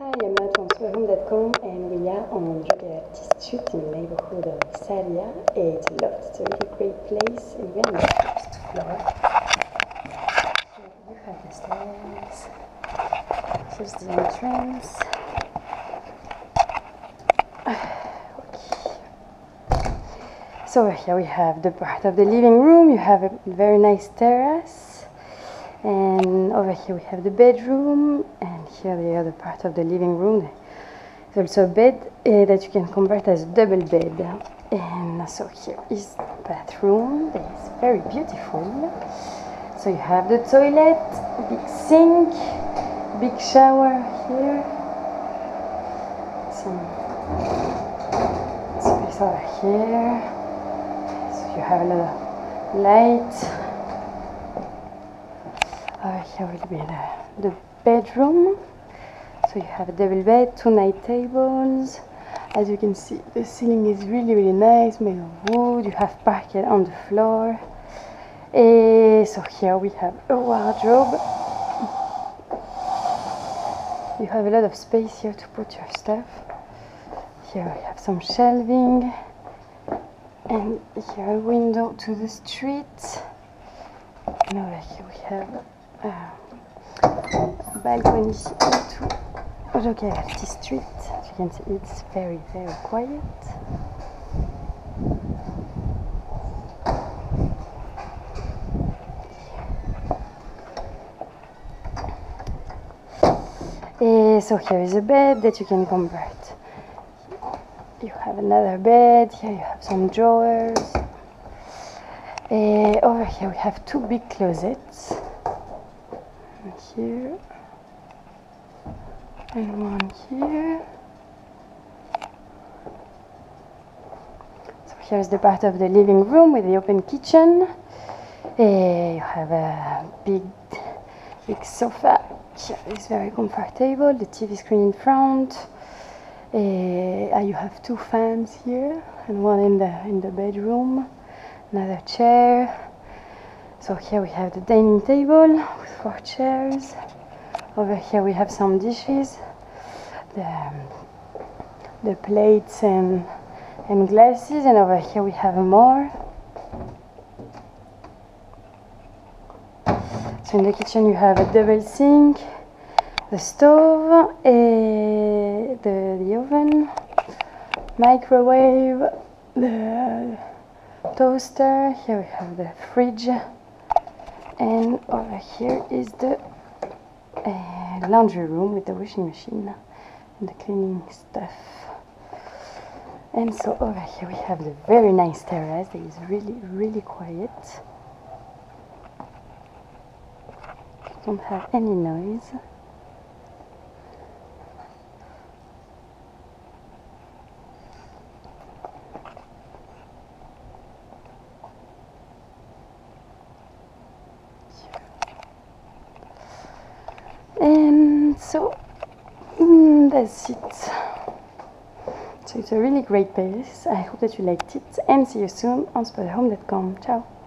Hi, I'm Mad from Spotahome.com and we are on Julia Artist Street in the neighborhood of Sarria. It's a lot, it's a really great place, and we're on the first floor. Here you have the stairs, here's the entrance. Okay. So here we have the part of the living room, you have a very nice terrace. And over here we have the bedroom, and here the other part of the living room. There's also a bed that you can convert as a double bed. And so here is the bathroom that is very beautiful. So you have the toilet, big sink, big shower here. Some space over here. So you have a lot of light. Here will be the bedroom. So you have a double bed, two night tables. As you can see, the ceiling is really nice, made of wood. You have parquet on the floor. So here we have a wardrobe. You have a lot of space here to put your stuff. Here we have some shelving. And here a window to the street. And over here we have balcony to look at the street. As you can see, it's very quiet. So here is a bed that you can convert. You have another bed. Here you have some drawers. Over here we have two big closets. Here and one here. So here's the part of the living room with the open kitchen. You have a big sofa. It's very comfortable. The TV screen in front. You have two fans here and one in the bedroom. Another chair. So here we have the dining table with four chairs. Over here we have some dishes, the plates and glasses, and over here we have more. So in the kitchen you have a double sink, the stove, the oven, microwave, the toaster. Here we have the fridge. And over here is the laundry room with the washing machine and the cleaning stuff. And so over here we have the very nice terrace that is really quiet. You don't have any noise. And so that's it. So it's a really great place. I hope that you liked it, and see you soon on Spotahome.com. Ciao.